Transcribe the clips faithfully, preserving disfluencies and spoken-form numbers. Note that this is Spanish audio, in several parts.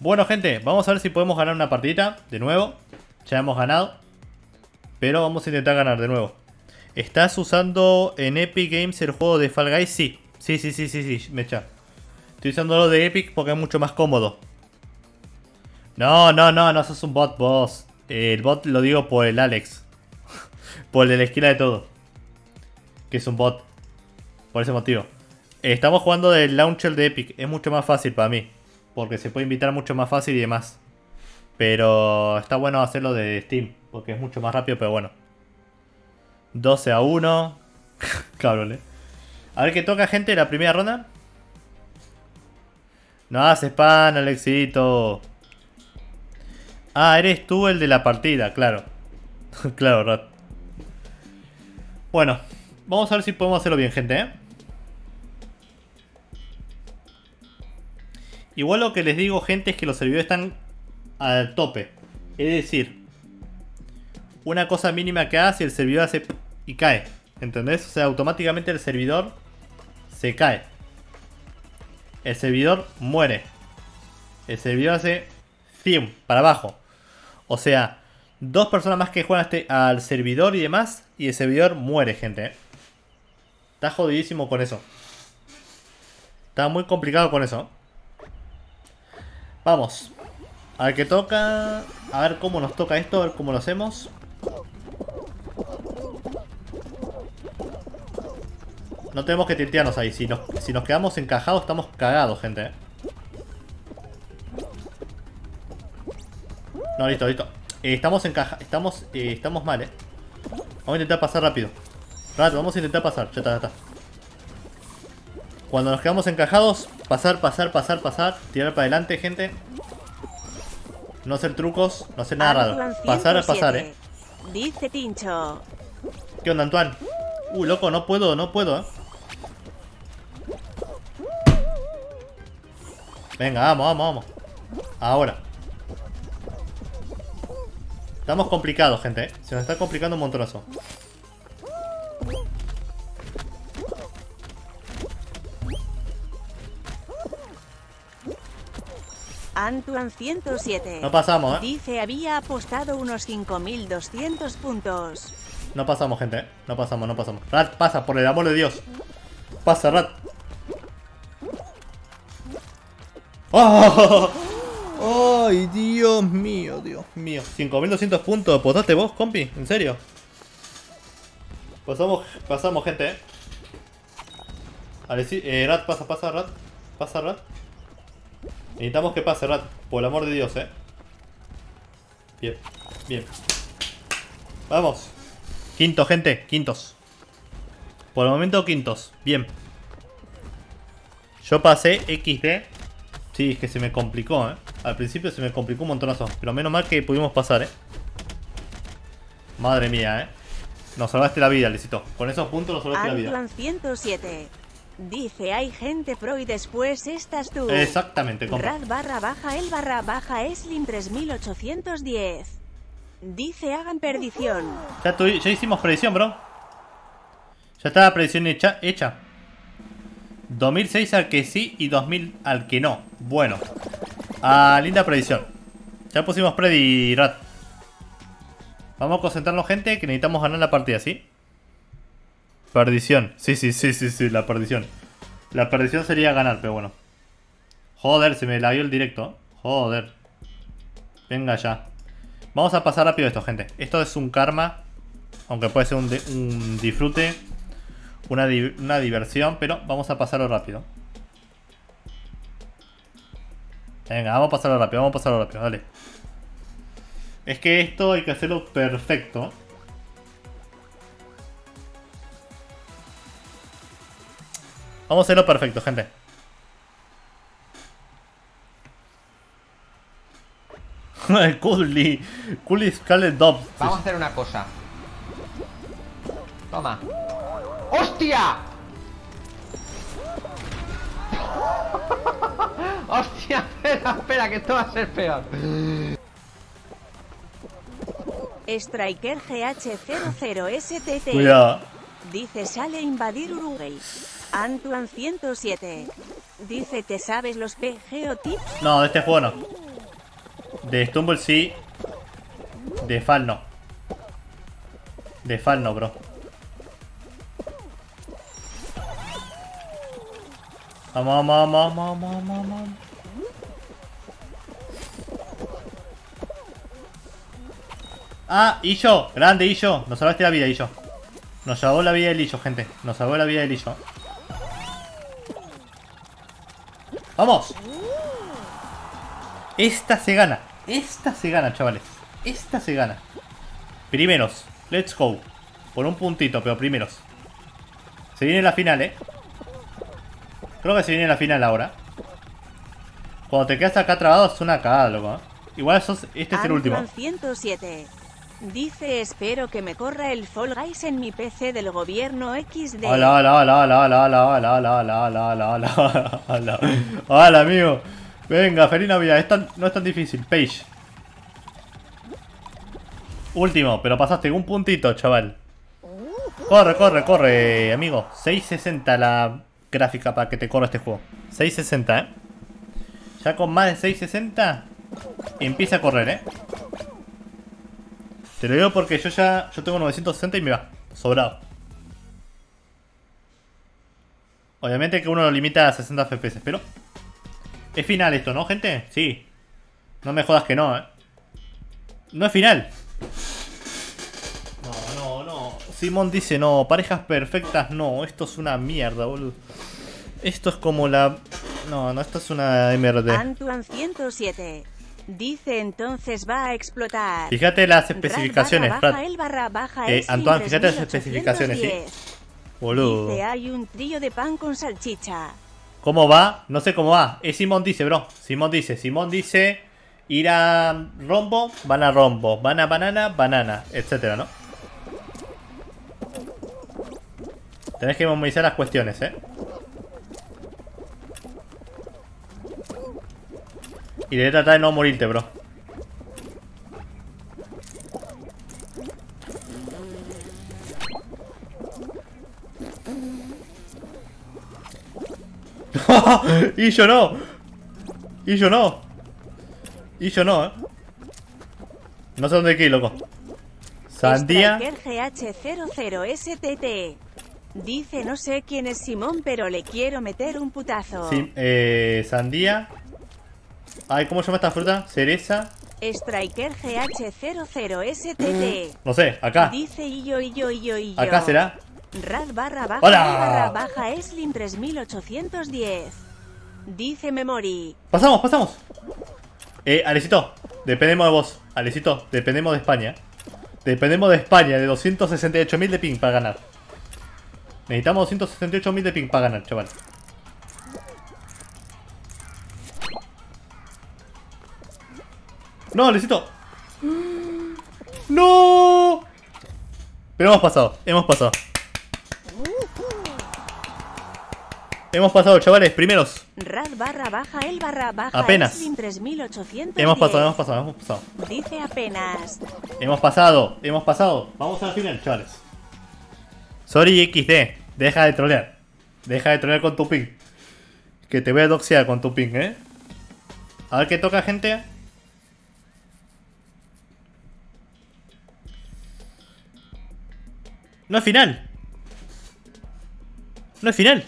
Bueno, gente, vamos a ver si podemos ganar una partidita de nuevo. Ya hemos ganado, pero vamos a intentar ganar de nuevo. ¿Estás usando en Epic Games el juego de Fall Guys? Sí, sí, sí, sí, sí, sí, mecha. Estoy usando lo de Epic porque es mucho más cómodo. No, no, no, no sos un bot, boss. El bot lo digo por el Alex. Por el de la esquina de todo. Que es un bot. Por ese motivo. Estamos jugando del launcher de Epic. Es mucho más fácil para mí. Porque se puede invitar mucho más fácil y demás. Pero está bueno hacerlo de Steam. Porque es mucho más rápido, pero bueno. doce a uno. Cabrón, eh. A ver qué toca, gente, la primera ronda. No haces pan, Alexito. Ah, eres tú el de la partida, claro. Claro, Rat. Bueno, vamos a ver si podemos hacerlo bien, gente, ¿eh? Igual lo que les digo, gente, es que los servidores están al tope. Es decir, una cosa mínima que hace, el servidor hace y cae. ¿Entendés? O sea, automáticamente el servidor se cae. El servidor muere. El servidor hace cien para abajo. O sea, dos personas más que juegan al servidor y demás. Y el servidor muere, gente. Está jodidísimo con eso. Está muy complicado con eso. Vamos. A ver qué toca. A ver cómo nos toca esto. A ver cómo lo hacemos. No tenemos que tiltearnos ahí. Si nos, si nos quedamos encajados, estamos cagados, gente. No, listo, listo. Eh, estamos encajados. Estamos, eh, estamos mal, eh. Vamos a intentar pasar rápido. Rato, vamos a intentar pasar. Ya está, ya está. Cuando nos quedamos encajados, pasar, pasar, pasar, pasar. Tirar para adelante, gente. No hacer trucos, no hacer nada raro. Pasar, pasar, eh. Dice Tincho. ¿Qué onda, Antoine? Uh, loco, no puedo, no puedo, eh. Venga, vamos, vamos, vamos. Ahora. Estamos complicados, gente, ¿eh? Se nos está complicando un montonazo. Antoine ciento siete. No pasamos, eh. Dice había apostado unos cinco mil doscientos puntos. No pasamos, gente, ¿eh? No pasamos, no pasamos. Rat, pasa, por el amor de Dios. Pasa, Rat. ¡Oh! ¡Ay, Dios mío, Dios mío! cinco mil doscientos puntos, ¿apostaste vos, compi? ¿En serio? Pasamos, pasamos, gente, ¿eh? Vale, sí, eh, Rat, pasa, pasa, Rat. Pasa, Rat. Necesitamos que pase, Rat. Por el amor de Dios, eh. Bien, bien. Vamos. Quinto, gente, quintos. Por el momento, quintos. Bien. Yo pasé equis de. Sí, es que se me complicó, eh. Al principio se me complicó un montonazo. Pero menos mal que pudimos pasar, eh. Madre mía, eh. Nos salvaste la vida, Licito. Con esos puntos nos salvaste Antoine la vida. ciento siete. Dice, hay gente pro y después estás tú. Exactamente, compa. Rad barra baja el barra baja Slim tres mil ochocientos diez. Dice hagan predicción. Ya, tu, ya hicimos predicción, bro. Ya está la predicción hecha, hecha. dos mil seis al que sí y dos mil al que no. Bueno. Ah, linda predicción. Ya pusimos predi, Rat. Vamos a concentrarnos, gente, que necesitamos ganar la partida, ¿sí? Perdición. Sí, sí, sí, sí, sí, la perdición. La perdición sería ganar, pero bueno. Joder, se me la dio el directo. Joder. Venga ya. Vamos a pasar rápido esto, gente. Esto es un karma. Aunque puede ser un, de, un disfrute. Una, di, una diversión. Pero vamos a pasarlo rápido. Venga, vamos a pasarlo rápido. Vamos a pasarlo rápido, dale. Es que esto hay que hacerlo perfecto. Vamos a hacerlo perfecto, gente. Culi, Culi Scarlet Dobbs. Vamos a hacer una cosa. Toma. ¡Hostia! ¡Hostia! Espera, espera, que esto va a ser peor. Striker G H cero cero S T T. Cuidado. Dice sale invadir Uruguay. Antoine ciento siete. Dice, ¿te sabes los P G O tips? No, de este juego no. De Stumble sí. De Fall no. De Fall no, bro. Vamos, vamos, vamos, vamos, vamos, vamos. Ah, Illo. Grande, Illo. Nos salvaste la vida, Illo. Nos salvó la vida del Illo, gente. Nos salvó la vida del Illo. ¡Vamos! Esta se gana. Esta se gana, chavales. Esta se gana. Primeros. Let's go. Por un puntito, pero primeros. Se viene la final, eh. Creo que se viene la final ahora. Cuando te quedas acá trabado es una cagada, loco, ¿eh? Igual sos, este es el último. ciento siete. Dice, espero que me corra el Fall Guys en mi P C del gobierno equis de. Hola, hola, hola, hola, hola, hola, hola, hola, hola, hola, hola, hola. Hola, amigo. Venga, feliz Navidad. Es tan, no es tan difícil, Page. Último, pero pasaste un puntito, chaval. Corre, corre, corre, amigo. seiscientos sesenta la gráfica para que te corra este juego. seiscientos sesenta, eh. Ya con más de seiscientos sesenta empieza a correr, eh. Te lo digo porque yo ya yo tengo novecientos sesenta y me va sobrado. Obviamente que uno lo limita a sesenta F P S, pero es final esto, ¿no, gente? Sí. No me jodas que no, eh. No es final. No, no, no. Simón dice no, parejas perfectas no. Esto es una mierda, boludo. Esto es como la... No, no, esto es una M R D. Antoine ciento siete. Dice entonces va a explotar. Fíjate las especificaciones, Rat. Barra, barra, baja, eh, Antoine, fíjate las especificaciones, sí. Boludo. Dice, hay un trillo de pan con salchicha. ¿Cómo va? No sé cómo va. Es eh, Simón dice, bro. Simón dice, Simón dice ir a rombo, van a rombo, van a banana, banana, etcétera, ¿no? Tenés que memorizar las cuestiones, eh. Y de tratar de no morirte, bro. Y yo no. Y yo no. Y yo no, eh. No sé dónde hay que ir, loco. Sandía. G H cero cero S T T. Dice no sé quién es Simón, pero le quiero meter un putazo. Sí, eh, sandía. Ay, ¿cómo se llama esta fruta? Cereza. Striker G H cero cero S T T. No sé, acá. Dice y yo, y yo, y yo, y yo. Acá será. Rad barra baja, barra baja, Slim tres mil ochocientos diez. Dice Memory. Pasamos, pasamos. Eh, Alecito, dependemos de vos. Alecito, dependemos de España. Dependemos de España, de doscientos sesenta y ocho mil de ping para ganar. Necesitamos doscientos sesenta y ocho mil de ping para ganar, chaval. No, Alecito. No. Pero hemos pasado, hemos pasado. Hemos pasado, chavales, primeros. Rad barra baja, el barra baja. Apenas. Hemos pasado, hemos pasado, hemos pasado. Dice apenas. Hemos pasado, hemos pasado. Vamos al final, chavales. Sorry equis de, deja de trolear. Deja de trolear con tu ping. Que te voy a doxear con tu ping, eh. A ver qué toca, gente. No es final. No es final.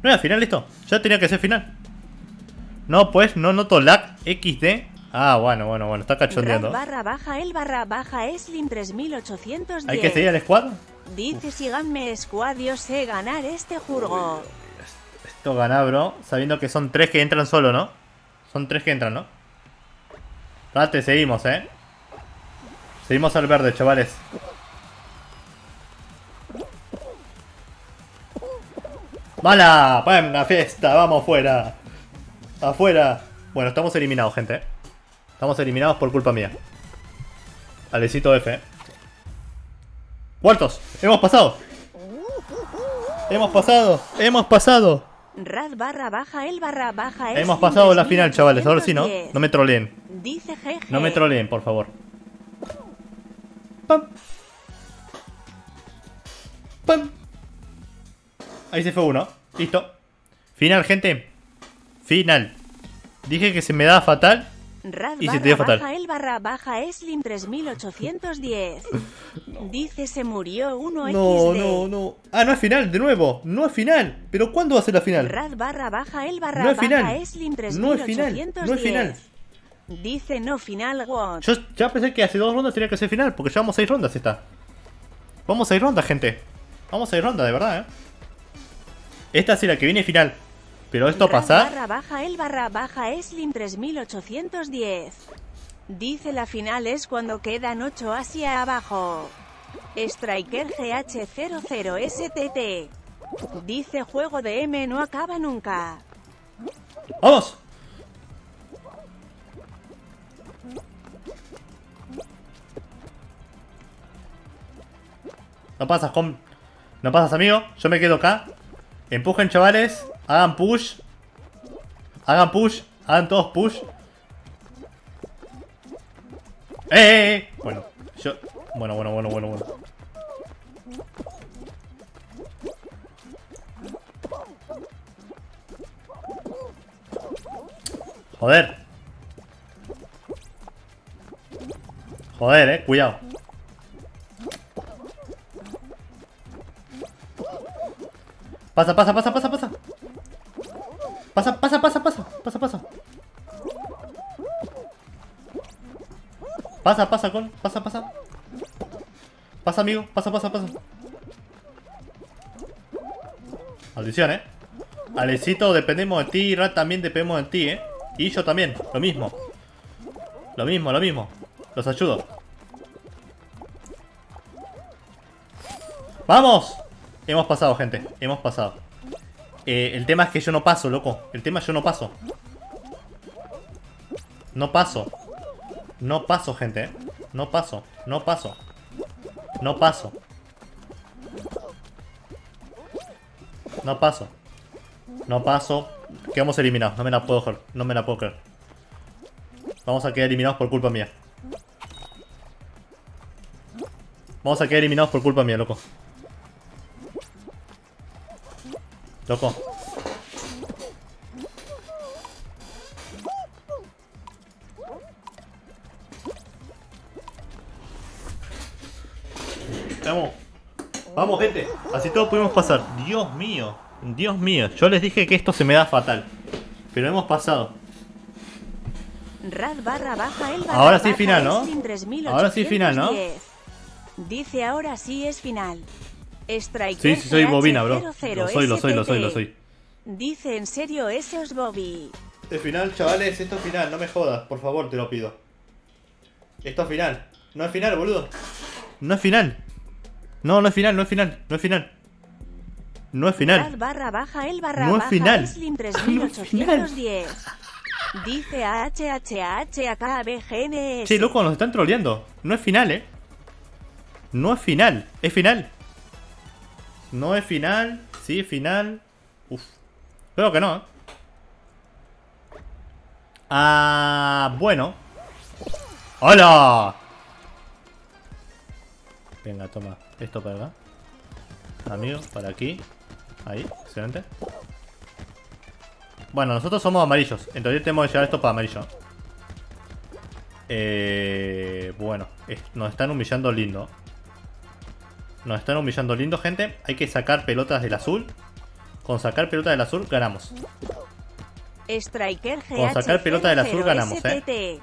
No era final esto. Ya tenía que ser final. No, pues no noto lag equis de. Ah, bueno, bueno, bueno. Está cachondeando. Barra baja, el barra baja, Slim tres mil ochocientos diez. Hay que seguir al squad. Dice síganme squad, yo sé ganar este juego. Esto gana, bro. Sabiendo que son tres que entran solo, ¿no? Son tres que entran, ¿no? Rate, seguimos, eh. Seguimos al verde, chavales. ¡Mala! ¡Buena fiesta! ¡Vamos fuera! ¡Afuera! Bueno, estamos eliminados, gente, ¿eh? Estamos eliminados por culpa mía. Alecito F, ¿eh? ¡Muertos! ¡Hemos pasado! ¡Hemos pasado! ¡Hemos pasado! Rad barra baja, el barra baja. Hemos pasado la final, chavales. Ahora sí, ¿no? No me troleen. Dice G G. No me troleen, por favor. ¡Pam! ¡Pam! Ahí se fue uno. Listo. Final, gente. Final. Dije que se me daba fatal Rad y barra, se te dio fatal. Baja el barra baja Slim tres mil ochocientos diez. No. Dice se murió uno equis de. No, no, no. Ah, no es final, de nuevo. No es final. ¿Pero cuándo va a ser la final? Rad barra baja el barra no es final. Baja Slim tres mil ochocientos diez. No es final. No es final. Dice no final, what? Yo ya pensé que hace dos rondas tenía que ser final, porque llevamos seis rondas esta. Vamos a ir rondas, gente. Vamos a ir rondas, de verdad, eh. Esta sí la que viene final. Pero esto pasa. Barra baja el barra baja Slim tres mil ochocientos diez. Dice la final es cuando quedan ocho hacia abajo. Striker G H cero cero S T T. Dice juego de M no acaba nunca. ¡Vamos! No pasas, con... no pasas, amigo. Yo me quedo acá. Empujen, chavales. Hagan push. Hagan push. Hagan todos push. ¡Eh, eh, eh! Bueno, yo... Bueno, bueno, bueno, bueno, bueno. Joder. Joder, eh. Cuidado. Pasa, pasa, pasa, pasa, pasa. Pasa, pasa, pasa, pasa, pasa, pasa. Pasa, pasa, gol, pasa, pasa. Pasa, amigo, pasa, pasa, pasa. Maldición, eh. Alecito, dependemos de ti, Rat también dependemos de ti, eh. Y yo también, lo mismo. Lo mismo, lo mismo. Los ayudo. ¡Vamos! Hemos pasado, gente, hemos pasado. Eh, el tema es que yo no paso, loco. El tema es que yo no paso. No paso. No paso, gente. No paso. No paso. No paso. No paso. No paso. Quedamos eliminados. No me la puedo creer. No me la puedo creer. Vamos a quedar eliminados por culpa mía. Vamos a quedar eliminados por culpa mía, loco. Loco. Vamos. Vamos, gente. Así todo pudimos pasar. Dios mío. Dios mío. Yo les dije que esto se me da fatal. Pero hemos pasado. Ahora sí final, ¿no? Ahora sí final, ¿no? Dice ahora sí es final. Striker sí, sí, soy bobina, bro. Lo soy, lo soy, lo soy, lo soy. Dice en serio, ese es Bobby. Este final, chavales, esto es final, no me jodas, por favor, te lo pido. Esto es final. No es final, boludo. No es final. No, no es final, no es final, no es final. No es final. Barra baja el barra no es final. Slim tres mil ochocientos diez. Dice A H H H A K B G N S. Che, loco, nos están troleando. No es final, eh. No es final, es final. No es final, sí es final. Uf, creo que no. Ah, bueno. ¡Hola! Venga, toma, esto para acá. Amigo, para aquí. Ahí, excelente. Bueno, nosotros somos amarillos. Entonces tenemos que llevar esto para amarillo. Eh, bueno, nos están humillando lindo. Nos están humillando lindo, gente. Hay que sacar pelotas del azul. Con sacar pelotas del azul ganamos. Striker G H Con sacar pelotas del azul ganamos, eh.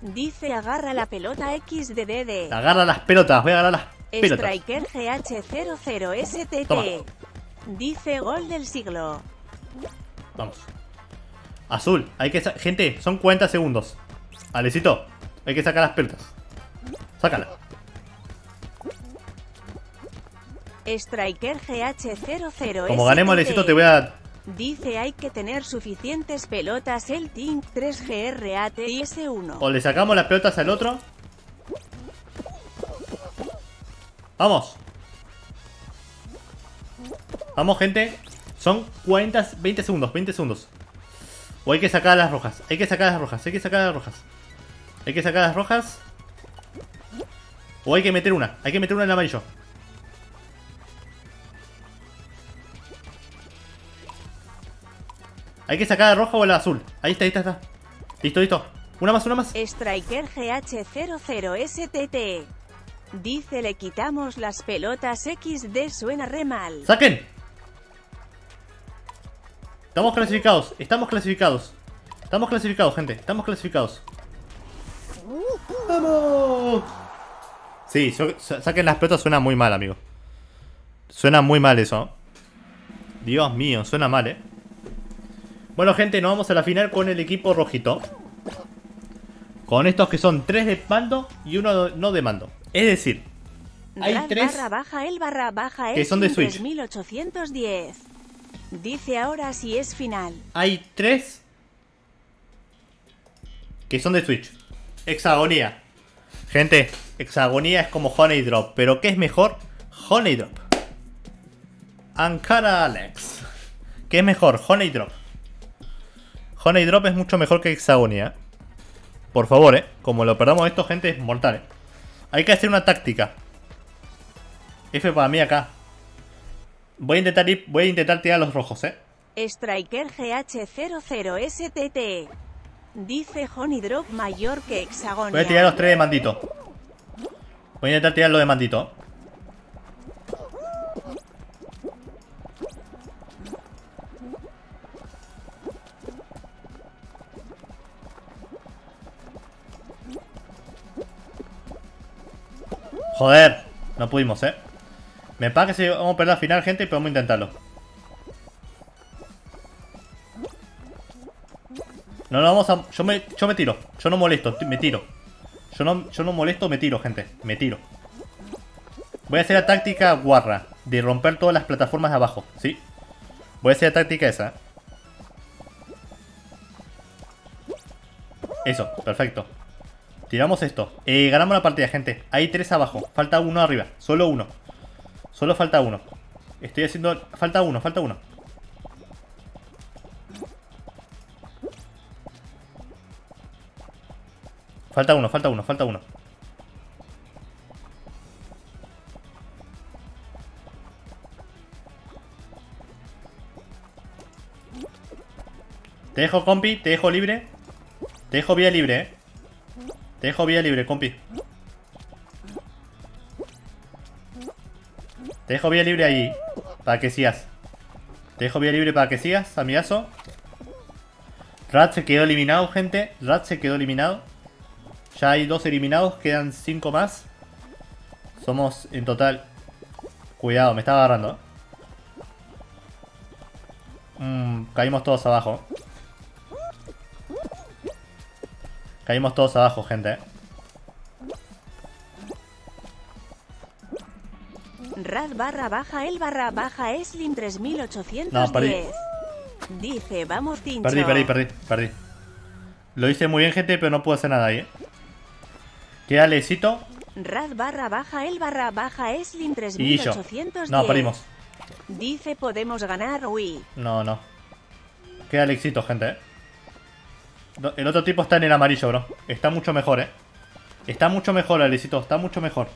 Dice agarra la pelota X D D D. Agarra las pelotas, voy a agarrar las pelotas. Striker G H cero cero S T T. Dice gol del siglo. Vamos. Azul, hay que sacar. Gente, son cuarenta segundos. Alecito, hay que sacar las pelotas. Sácala. Striker G H cero cero S T T. Como ganemos, Alecito, te voy a... Dice hay que tener suficientes pelotas el Team tres G R A T S uno. O le sacamos las pelotas al otro. Vamos. Vamos, gente. Son cuarenta, veinte segundos, veinte segundos. O hay que sacar las rojas. Hay que sacar las rojas, hay que sacar las rojas. Hay que sacar las rojas. O hay que meter una. Hay que meter una en el amarillo. Hay que sacar la roja o la azul. Ahí está, ahí está, está. Listo, listo. Una más, una más. Striker G H cero cero S T T. Dice, le quitamos las pelotas equis de, suena re mal. ¡Saquen! Estamos clasificados, estamos clasificados. Estamos clasificados, gente, estamos clasificados. ¡Vamos! Sí, saquen las pelotas, suena muy mal, amigo. Suena muy mal eso. Dios mío, suena mal, eh. Bueno, gente, nos vamos a la final con el equipo rojito. Con estos que son tres de mando y uno no de mando. Es decir, hay Rad tres barra baja el barra baja que son de Switch. tres mil ochocientos diez. Dice, ahora sí es final. Hay tres que son de Switch. Hexagonía. Gente, Hexagonía es como Honey Drop. Pero ¿qué es mejor? Honey Drop. Ankara Alex. ¿Qué es mejor? Honey Drop. Honey Drop es mucho mejor que Hexagonía. Por favor, eh. Como lo perdamos esto, gente, es mortal, eh. Hay que hacer una táctica. F para mí acá. Voy a intentar ir, voy a intentar tirar a los rojos, eh. Striker G H cero cero S T T. Dice, Honey Drop mayor que Hexagonía. Voy a tirar los tres de mandito. Voy a intentar tirar los de mandito. Joder, no pudimos, eh. Me parece que si vamos a perder al final, gente, pero vamos a intentarlo. No, no, vamos a... Yo me, yo me tiro. Yo no molesto, me tiro. Yo no, yo no molesto, me tiro, gente. Me tiro. Voy a hacer la táctica guarra. De romper todas las plataformas de abajo, ¿sí? Voy a hacer la táctica esa. Eso, perfecto. Tiramos esto. Eh, ganamos la partida, gente. Hay tres abajo. Falta uno arriba. Solo uno. Solo falta uno. Estoy haciendo... Falta uno, falta uno. Falta uno, falta uno, falta uno. Te dejo, compi. Te dejo libre. Te dejo vía libre, eh. Te dejo vía libre, compi. Te dejo vía libre ahí. Para que sigas. Te dejo vía libre para que sigas, amigazo. Rat se quedó eliminado, gente. Rat se quedó eliminado. Ya hay dos eliminados. Quedan cinco más. Somos en total... Cuidado, me está agarrando. Mm, caímos todos abajo. Caímos todos abajo, gente. Rad barra baja el barra baja Slim tres mil ochocientos diez. No, perdí. Dice, vamos, tincho. Perdí, perdí, perdí, perdí. Lo hice muy bien, gente, pero no puedo hacer nada ahí, ¿eh? Queda lecito. Rad barra baja el barra baja Slim tres mil ochocientos diez. No, perdimos. Dice, podemos ganar, uy. No, no. Queda lecito, gente, ¿eh? El otro tipo está en el amarillo, bro. Está mucho mejor, eh. Está mucho mejor, Alecito. Está mucho mejor.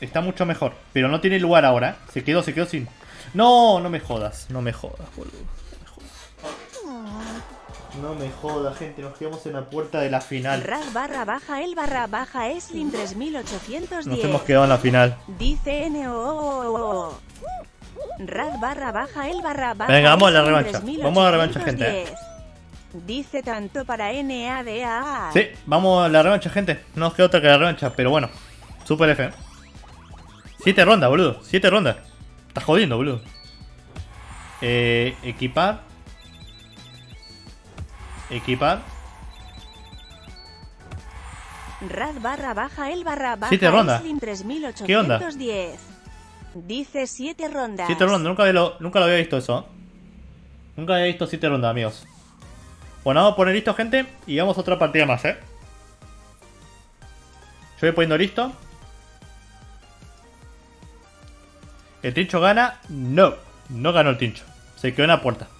Está mucho mejor. Pero no tiene lugar ahora. Se quedó, se quedó sin... No, no me jodas. No me jodas, boludo. No me jodas, gente. Nos quedamos en la puerta de la final. Rad barra baja el barra baja Slim tres mil ochocientos diez. Nos hemos quedado en la final. Dice N O O O O. Rad barra baja el barra baja. Venga, vamos a la revancha. Vamos a la revancha, gente. Dice tanto para N A D A. Sí, vamos a la revancha, gente. No nos queda otra que la revancha, pero bueno. Super F. Siete rondas, boludo. Siete rondas. Estás jodiendo, boludo. Eh, equipar. Equipar. Rad barra baja el barra baja. Siete rondas. ¿Qué onda? Dice siete rondas. Siete rondas. Nunca lo, nunca lo había visto eso. Nunca había visto siete rondas, amigos. Bueno, vamos a poner listo, gente. Y vamos a otra partida más, eh. Yo voy poniendo listo. ¿El Tincho gana? No, no ganó el Tincho. Se quedó en la puerta.